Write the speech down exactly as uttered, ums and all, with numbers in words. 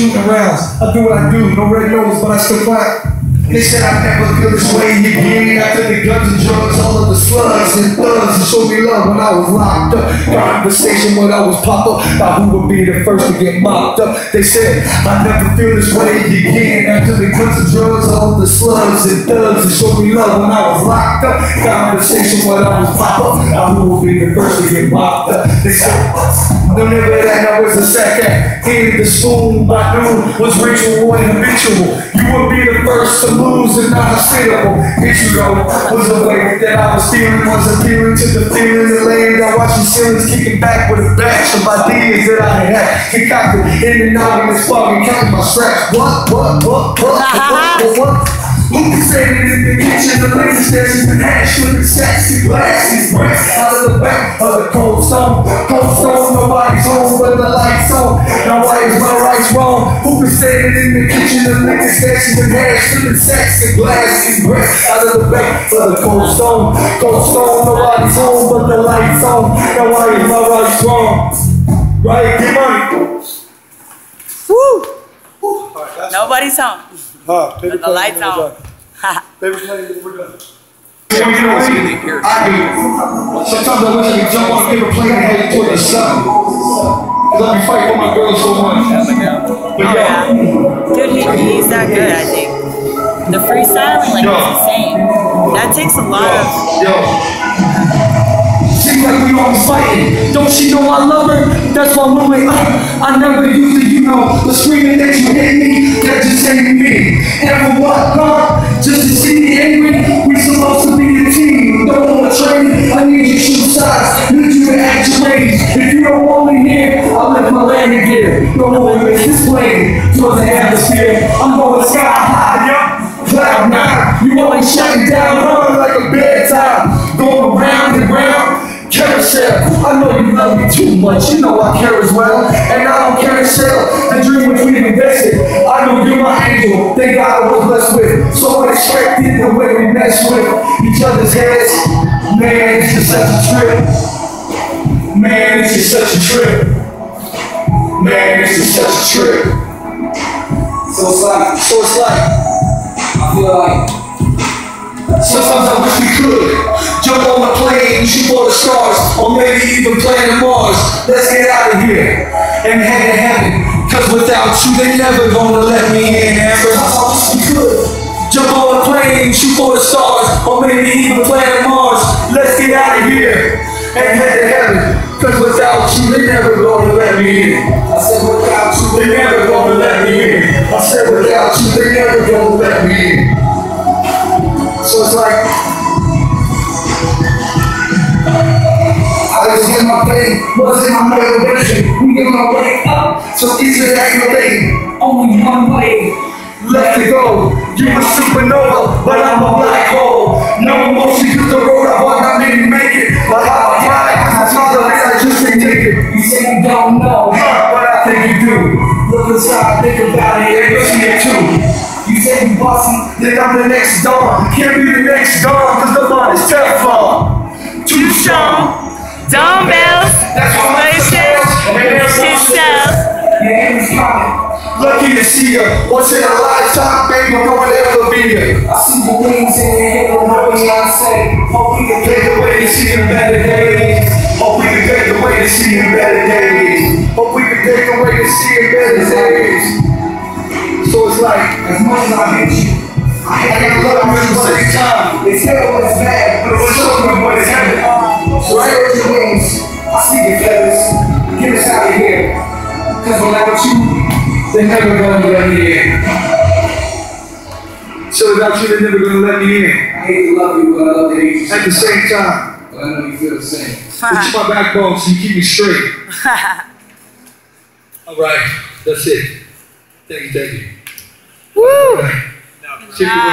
shooting rounds. I do what I do, no red nose, but I still clap. They said I never feel this way again. I took the guns and drugs, all of the slugs and thugs, and showed me love when I was locked up. Conversation when I was pop up, about who would be the first to get mopped up. They said I never feel this way again. I took the guns and drugs, all of the slugs and thugs, and showed me love when I was locked up. Conversation when I was pop up, about who would be the first to get mopped up. They said no never that I was a second. Hated the school by noon was ritual and habitual. You would be the first to lose and not hospitable. Vitriol was the way that I was feeling, was appealing to the feelings and laying down, watching ceilings, kicking back with a batch of ideas that I had concocted in and out in this fucking counting my straps. What, what, what, what, what, what, what? Who can say that in the kitchen, the laser stations and hash with the sexy glasses, breasts out of the back of the cold stone, cold stone, nobody's home but the lights on, now why is my rights wrong? Who can say that in the kitchen, the laser stations and hash with the sexy glasses, breasts out of the back of the cold stone, cold stone, nobody's home but the lights on, now why is my rights wrong? Right, get money. Woo! Woo. Right, nobody's home. Oh, the lights on. Favorite play, we're done. Yeah, we know what you think here. I do. Sometimes I wish I could jump on a favorite plane and head toward the sun. Because I'll be fighting for my girl so much. But oh, yeah. Dude, he, he's that good, I think. The free styling, like, yeah. Is insane. That takes a lot yeah. of... Yeah. Seems like we always fighting. Don't she know I love her? That's why I'm moving up. I never used to, you know, the screaming that you hate me, that just ain't me. Never walked hard just to see me angry. We supposed to be a team. Don't want to train. I need you to shoot sides. Need you to act your ways. If you don't want me here, I'll let my landing gear. Don't want me to this plane towards the atmosphere. I'm going sky high, yup. Cloud nine. You always shutting down hard like a bedtime. Going round and round. Carousel, I know you love me too much, you know I care as well. And I don't carousel, the dream which we invested. I know you're my angel, thank God I was blessed with. So unexpected the way we mess with each other's heads. Man, it's just such a trip. Man, it's just such a trip. Man, it's just such a trip. So it's like, so it's like, I feel like sometimes I wish we could jump on my plane, shoot for the stars, or maybe even planet Mars. Let's get out of here and head to heaven, cause without you they never gonna let me in ever. Sometimes I wish we could jump on a plane, shoot for the stars, or maybe even planet Mars. Let's get out of here and head to heaven, cause without you they never gonna let me in. I said without you they never gonna let me in. I said without you they never gonna let me in. So it's like, I was in my pain, was in my motivation. We get my way up, so easy to activate. Only one way left to go. You a supernova, but I'm a black hole. No emotion, cause the road I walk, I didn't make it. But how I tried, I tried the best, I just can't take it. You say you don't know, but I think you do. Look inside, think about it, and you'll see it too. You say you bossy, then I'm the next dawn. Can't be the next dawn, cause the bond is Teflon. Too strong. Dumbbells. That's why my shells. Your name is common. Lucky to see ya. Once in a lifetime, baby, no one ever be ya. I see the wings in the head of my Beyonce. Hope we can pave the way to see a better day. Hope we can pave the way to see a better day. Hope we can pave the way to see a better day. So it's like, as much as I hate you, I hate you love you at the same time. It's hell when it's bad, but it's children when it's heaven. So I heard your wings, I see your feathers. Get us out of here, cause without you, they're never gonna let me in. So without you, they're never gonna let me in. I hate to love you, but I love to hate you. At the same time, but I know you feel the same. It's my backbone, so you keep me straight. Alright, that's it. Thank you, thank you. Woo!